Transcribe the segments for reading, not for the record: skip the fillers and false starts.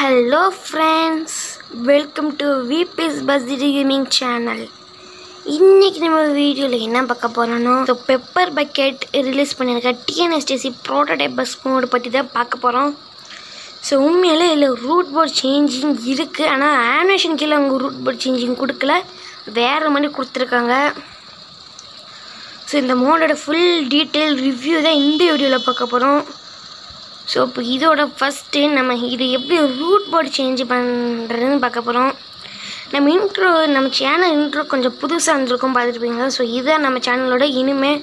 Hello friends, welcome to VPS Buzzity Gaming channel. Inniki nama video la enna pakka porana so pepper bucket release panniruka TNSTC prototype bus mode patti da pakka porom. So ummiyala illa root board changing irukku ana animation killa unga root board changing kudukala vera mani kuduthirukanga. So indha mode oda full detail review da indha video la pakka porom. So, இதோட first நம்ம இது எப்படி root board change பண்ணுறதுன்னு பார்க்க போகிறோம். நம்ம intro நம்ம channel intro கொஞ்சம் புதுசாக இருந்திருக்கும் பார்த்துருப்பீங்க. ஸோ இதுதான் நம்ம சேனலோட இனிமேல்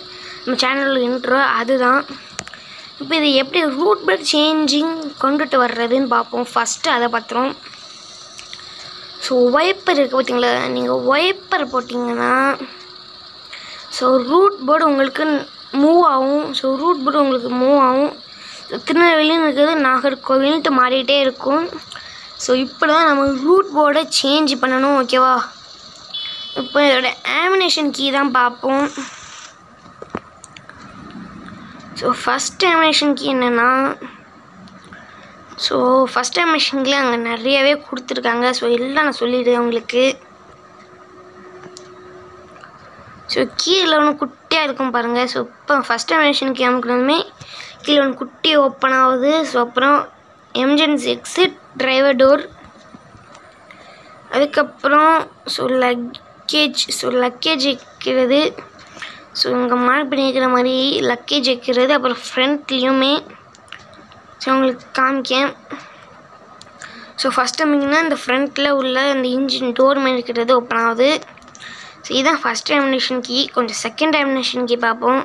நம்ம சேனலோட இன்ட்ரோ அதுதான். இப்போ இது எப்படி ரூட் போர்டு சேஞ்சிங் கொண்டுட்டு வர்றதுன்னு பார்ப்போம். ஃபஸ்ட்டு அதை பார்த்துரும். ஸோ ஒய்ப்பர் இருக்குது பார்த்தீங்களா, நீங்கள் ஒய்ப்பர் போட்டிங்கன்னா ஸோ ரூட் போர்டு உங்களுக்கு மூவ் ஆகும். ஸோ ரூட் போர்டு உங்களுக்கு மூவ் ஆகும். திருநெல்வேலின்னு இருக்கிறது நாகர்கோவில்ட்டு மாறிட்டே இருக்கும். ஸோ இப்படி தான் நம்ம ரூட் போர்டை சேஞ்ச் பண்ணணும், ஓகேவா? இப்போ இதோட ஆமினேஷன் கீ தான் பார்ப்போம். ஸோ ஃபஸ்ட் ஆமினேஷன் கீ என்னென்னா, ஸோ ஃபஸ்ட் ஆமினேஷன்கில் அங்கே நிறையவே கொடுத்துருக்காங்க. ஸோ எல்லாம் நான் சொல்லிடுறேன் உங்களுக்கு. ஸோ கீழே ஒன்று குட்டியாக இருக்கும் பாருங்கள். ஸோ இப்போ ஃபஸ்ட் ஆமினேஷன் கீ அமுக்கணுமே கீழே ஒன்று குட்டி ஓப்பன் ஆகுது. ஸோ அப்புறம் எமர்ஜென்சி எக்ஸிட் டிரைவர் டோர், அதுக்கப்புறம் ஸோ லக்கேஜ். ஸோ லக்கேஜ் வைக்கிறது, ஸோ இங்கே மார்க் பண்ணி வைக்கிற மாதிரி லக்கேஜ் வைக்கிறது. அப்புறம் ஃப்ரண்ட்லேயுமே ஸோ உங்களுக்கு காமிக்கேன். ஸோ ஃபஸ்ட் டைமிங்னா இந்த ஃப்ரண்ட்டில் உள்ள அந்த இன்ஜின் டோர் மாதிரி இருக்கிறது ஓப்பன் ஆகுது. ஸோ இதுதான் ஃபஸ்ட் டைமினேஷன் கீ. கொஞ்சம் செகண்ட் டைமினேஷன் கீ பார்ப்போம்.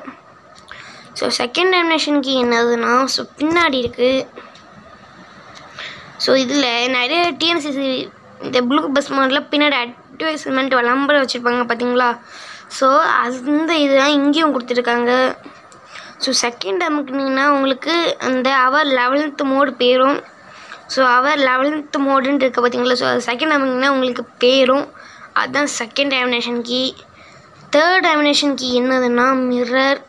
ஸோ செகண்ட் டைமினேஷன் கீ என்னதுன்னா, ஸோ பின்னாடி இருக்குது. ஸோ இதில் நிறைய டிஎன்சிசி இந்த ப்ளூ பஸ் மாடலில் பின்னாடி அட்வர்டைஸ்மெண்ட் விளம்பரம் வச்சுருப்பாங்க பார்த்தீங்களா. ஸோ அந்த இதெல்லாம் இங்கேயும் கொடுத்துருக்காங்க. ஸோ செகண்ட் டைமுக்குன்னா உங்களுக்கு அந்த அவர் 11th மோடு பேரும். ஸோ அவர் 11th மோடுன்னு இருக்குது பார்த்தீங்களா. ஸோ அது செகண்ட் டைமுக்குன்னா உங்களுக்கு பேரும். அதுதான் செகண்ட் டைமினேஷன் கீ. தேர்ட் டைமினேஷன் கீ என்னதுன்னா மிரர்.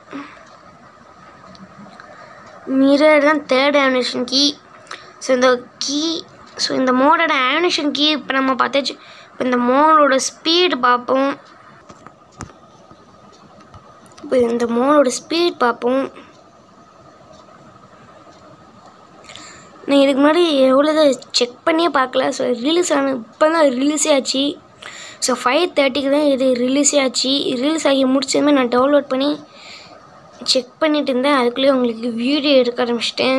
மிரர் தான் தேர்ட் ஆமினேஷன் கீ. ஸோ இந்த கீ ஸோ இந்த மோடோட ஆமினேஷன் கீ இப்போ நம்ம பார்த்தாச்சு. இப்போ இந்த மோடோட ஸ்பீடு பார்ப்போம். இப்போ இந்த மோடோட ஸ்பீட் பார்ப்போம். நான் இதுக்கு முன்னாடி எவ்வளோ செக் பண்ணியே பார்க்கல. ஸோ ரிலீஸ் ஆன இப்போ தான் ரிலீஸே ஆச்சு. ஸோ 5:30க்கு தான் இது ரிலீஸே ஆச்சு. ரிலீஸ் ஆகி முடிச்சதுமே நான் டவுன்லோட் பண்ணி செக் பண்ணிட்டு இருந்தேன். அதுக்குள்ளேயே உங்களுக்கு வீடியோ எடுக்க ஆரம்பிச்சிட்டேன்.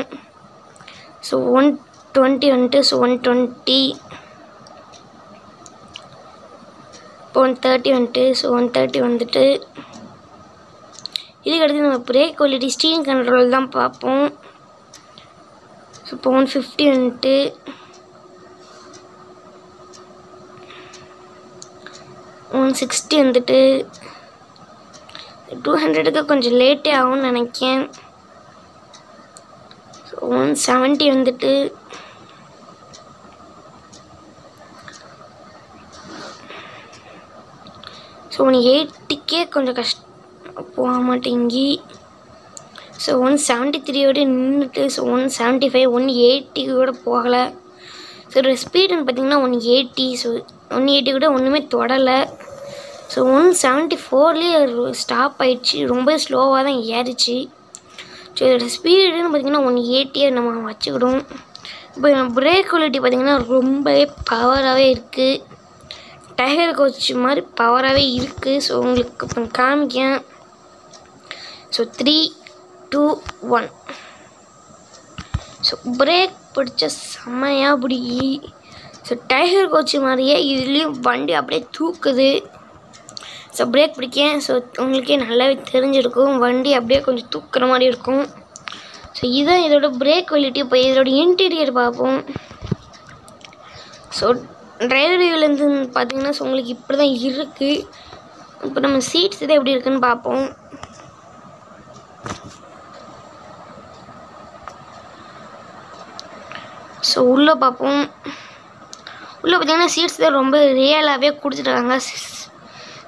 ஸோ 120 வந்துட்டு. ஸோ 120 இப்போ 130 வந்துட்டு. ஸோ 130 வந்துட்டு. இதுக்கடுத்து நம்ம பிரேக் குவாலிட்டி ஸ்டீரிங் கண்ட்ரோல் தான் பார்ப்போம். ஸோ இப்போ 150 வந்துட்டு. ஒன் 60 வந்துட்டு. 200க்கு கொஞ்சம் லேட்டே ஆகும்னு நினைக்கிறேன். ஸோ 170 வந்துட்டு. ஸோ 180க்கே கொஞ்சம் போக மாட்டேங்கி. ஸோ 173 நின்றுட்டு. ஸோ 175 180 கூட போகலை. ஸோ ஸ்பீடுன்னு பார்த்தீங்கன்னா 180. ஸோ 180 கூட ஒன்றுமே தொடலை. ஸோ 174லேயே ஸ்டாப் ஆகிடுச்சு. ரொம்ப ஸ்லோவாக தான் ஏறிச்சு. ஸோ இதோட ஸ்பீடுன்னு பார்த்திங்கன்னா 180 நம்ம வச்சுக்கிடும். இப்போ பிரேக் குவாலிட்டி பார்த்திங்கன்னா ரொம்பவே பவராகவே இருக்குது. டயர் கோச் மாதிரி பவராகவே இருக்குது. ஸோ உங்களுக்கு இப்போ காமிக்கேன். ஸோ 3, 2, 1. ஸோ பிரேக் பிடிச்ச செம்மையாக பிடிக்கி. ஸோ டைகர் கோச்சு மாதிரியே இதுலேயும் வண்டி அப்படியே தூக்குது. So break பிடிக்கேன். ஸோ உங்களுக்கே நல்லாவே தெரிஞ்சிருக்கும் வண்டி அப்படியே கொஞ்சம் தூக்குற மாதிரி இருக்கும். ஸோ இதுதான் இதோட பிரேக் குவாலிட்டி. இப்போ இதோட இன்டீரியர் பார்ப்போம். ஸோ டிரைவர் வியூலேருந்து பார்த்தீங்கன்னா ஸோ உங்களுக்கு இப்படி தான் இருக்குது. இப்போ நம்ம சீட்ஸ் இதை எப்படி இருக்குன்னு பார்ப்போம். ஸோ உள்ளே பார்ப்போம். உள்ளே பார்த்தீங்கன்னா சீட்ஸ் தான் ரொம்ப ரியலாகவே கொடுத்துருக்காங்க.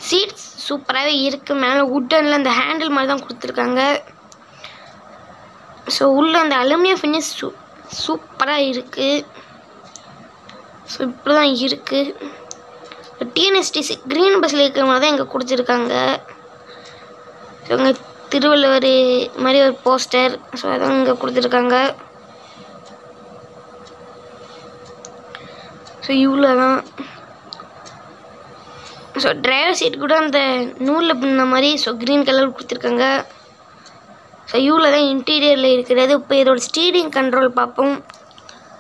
சீட்ஸ் சூப்பராகவே இருக்குது. மேலே உட்டனில் அந்த ஹேண்டில் மாதிரி தான் கொடுத்துருக்காங்க. ஸோ உள்ளே அந்த அலுமினியம் ஃபினிஷ் சூப்பராக இருக்குது. ஸோ இப்படி தான் இருக்குது. டிஎன்எஸ்டிசி க்ரீன் பஸ்ஸில் இருக்கிற மாதிரி தான் இங்கே கொடுத்துருக்காங்க. ஸோ இங்கே திருவள்ளுவர் மாதிரி ஒரு போஸ்டர், ஸோ அதான் இங்கே கொடுத்துருக்காங்க. ஸோ இவ்வளோ தான். ஸோ டிரைவர் சீட் கூட அந்த நூலில் பின்ன மாதிரி ஸோ க்ரீன் கலர் கொடுத்துருக்காங்க. ஸோ இவ்வளோ தான் இன்டீரியரில் இருக்கிறது. இப்போ இதோட ஸ்டீரிங் கண்ட்ரோல் பார்ப்போம்.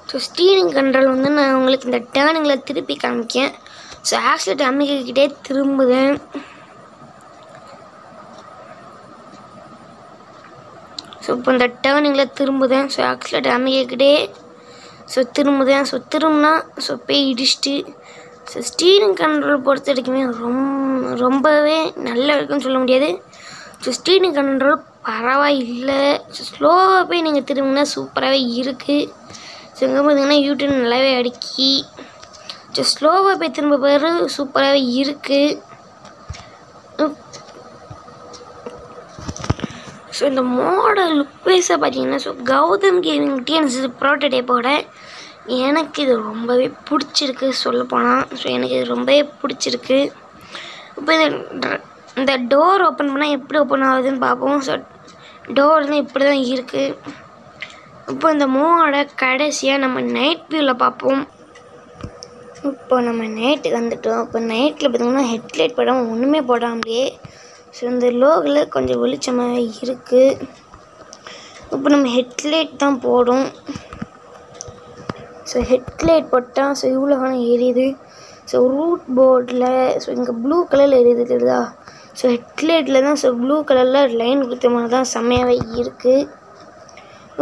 ஸோ ஸ்டீரிங் கண்ட்ரோல் வந்து நான் உங்களுக்கு இந்த டேர்னிங்கில் திருப்பி காமிக்கேன். ஸோ ஆக்சிலேட்டர் அமைக்கிக்கிட்டே திரும்புவேன். ஸோ இப்போ இந்த டேர்னிங்கில் திரும்புதேன். ஸோ ஆக்சிலேட்டர் அமைக்கிக்கிட்டே ஸோ திரும்புதேன். ஸோ திரும்பினா ஸோ பேய் இடிச்சிட்டு. ஸோ ஸ்டீரிங் கண்ட்ரோல் பொறுத்த வரைக்குமே ரொம்பவே நல்லா இருக்குன்னு சொல்ல முடியாது. ஸோ ஸ்டீரிங் கண்ட்ரோல் பரவாயில்லை. ஸோ ஸ்லோவாக போய் நீங்கள் திரும்பினா சூப்பராகவே இருக்குது. ஸோ இங்கே பார்த்தீங்கன்னா யூடியூப் நல்லாவே அடிக்கி. ஸோ ஸ்லோவாக போய் திரும்ப பேர் சூப்பராகவே இருக்குது. ஸோ இந்த மாடல் லுக் வைஸாக பார்த்தீங்கன்னா ஸோ கௌதம் கேமிங் டிஎன்எஸ்டிசி ப்ரோட்டோடைப்போட எனக்கு இது ரொம்பவே பிடிச்சிருக்கு சொல்லப்போனால். ஸோ எனக்கு இது ரொம்பவே பிடிச்சிருக்கு. இப்போ இந்த டோர் ஓப்பன் பண்ணால் எப்படி ஓப்பன் ஆகுதுன்னு பார்ப்போம். ஸோ டோர் தான் இப்படி தான் இருக்குது. இப்போ இந்த மூவோட கடைசியாக நம்ம நைட் வியூவில் பார்ப்போம். இப்போ நம்ம நைட்டுக்கு வந்துவிட்டோம். இப்போ நைட்டில் பார்த்திங்கன்னா ஹெட்லைட் போடாமல் ஒன்றுமே போடாமலையே ஸோ இந்த லோகில் கொஞ்சம் வெளிச்சமாக இருக்குது. இப்போ நம்ம ஹெட்லைட் தான் போடும். ஸோ ஹெட்லைட் போட்டால் ஸோ இவ்வளோ காலம் எரியுது. ஸோ ரூட் போர்டில் ஸோ இங்கே ப்ளூ கலரில் எரியுது தெரியுதா. ஸோ ஹெட்லைட்டில் தான் ஸோ ப்ளூ கலரில் லைன் கொடுத்த மாதிரி தான் செம்மையாகவே இருக்குது.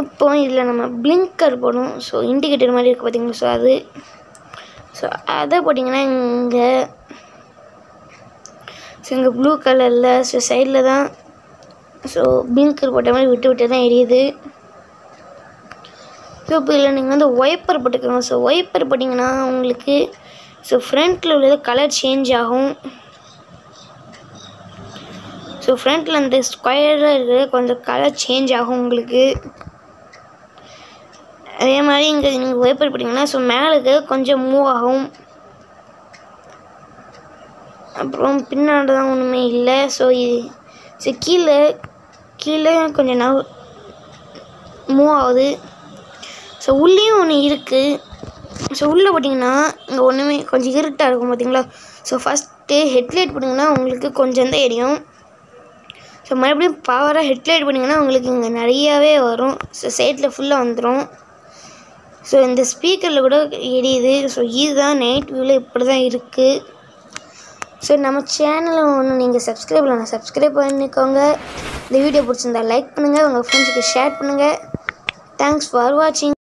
இப்போ இதில் நம்ம பிளிங்கர் போடும். ஸோ இண்டிகேட்டர் மாதிரி இருக்குது பார்த்திங்கன்னா. ஸோ அது ஸோ அதை போட்டிங்கன்னா இங்கே ஸோ இங்கே ப்ளூ கலரில் ஸோ சைடில் தான் ஸோ பிளிங்கர் போட்ட மாதிரி விட்டு விட்டு தான் எரியுது. ஸோ இப்போ இல்லை நீங்கள் வந்து ஒய்ப்பர் போட்டுக்கோங்க. ஸோ ஒய்ப்பர் போட்டிங்கன்னா உங்களுக்கு ஸோ ஃப்ரண்ட்டில் உள்ளது கலர் சேஞ்ச் ஆகும். ஸோ ஃப்ரண்ட்டில் அந்த ஸ்கொயராக இருக்கிறது கொஞ்சம் கலர் சேஞ்ச் ஆகும் உங்களுக்கு. அதே மாதிரி இங்கே நீங்கள் ஒய்ப்பர் போட்டிங்கன்னா ஸோ மேலே இருக்கிறது கொஞ்சம் மூவ் ஆகும். அப்புறம் பின்னாடி தான் ஒன்றுமே இல்லை. ஸோ ஸோ கீழே கொஞ்சம் மூவ் ஆகுது. ஸோ உள்ளேயும் ஒன்று இருக்குது. ஸோ உள்ளே போட்டிங்கன்னா இங்கே ஒன்றுமே கொஞ்சம் இருட்டாக இருக்கும் பார்த்திங்களா. ஸோ ஃபஸ்ட்டு ஹெட்லைட் போட்டிங்கன்னா உங்களுக்கு கொஞ்சம் தான் எரியும். ஸோ மறுபடியும் பவராக ஹெட்லைட் போட்டிங்கன்னா உங்களுக்கு இங்கே நிறையாவே வரும். ஸோ சைட்டில் ஃபுல்லாக வந்துடும். ஸோ இந்த ஸ்பீக்கரில் கூட எரியுது. ஸோ இதுதான் நைட் வியூவில் இப்படி தான் இருக்குது. ஸோ நம்ம சேனலை ஒன்று நீங்கள் சப்ஸ்கிரைப் பண்ணலாம், சப்ஸ்கிரைப் பண்ணிக்கோங்க. இந்த வீடியோ பிடிச்சிருந்தா லைக் பண்ணுங்கள், உங்கள் ஃப்ரெண்ட்ஸுக்கு ஷேர் பண்ணுங்கள். தேங்க்ஸ் ஃபார் வாட்சிங்.